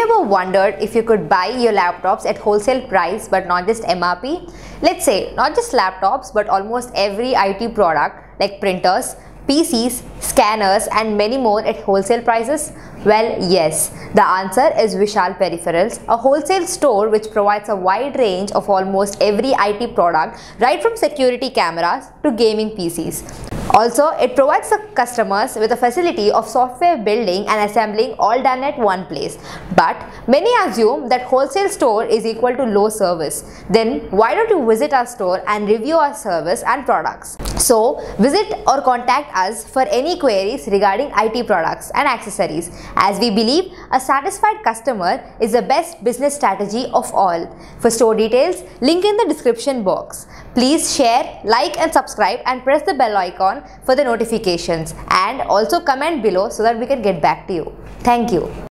you ever wondered if you could buy your laptops at wholesale price but not just MRP? Let's say not just laptops but almost every IT product like printers, PCs, scanners and many more at wholesale prices? Well, yes. The answer is Vishal Peripherals, a wholesale store which provides a wide range of almost every IT product, right from security cameras to gaming PCs. Also, it provides the customers with a facility of software building and assembling all done at one place. But many assume that wholesale store is equal to low service. Then why don't you visit our store and review our service and products? So visit or contact us for any queries regarding IT products and accessories, as we believe a satisfied customer is the best business strategy of all. For store details, link in the description box. Please share, like and subscribe and press the bell icon for the notifications, and also comment below so that we can get back to you. Thank you.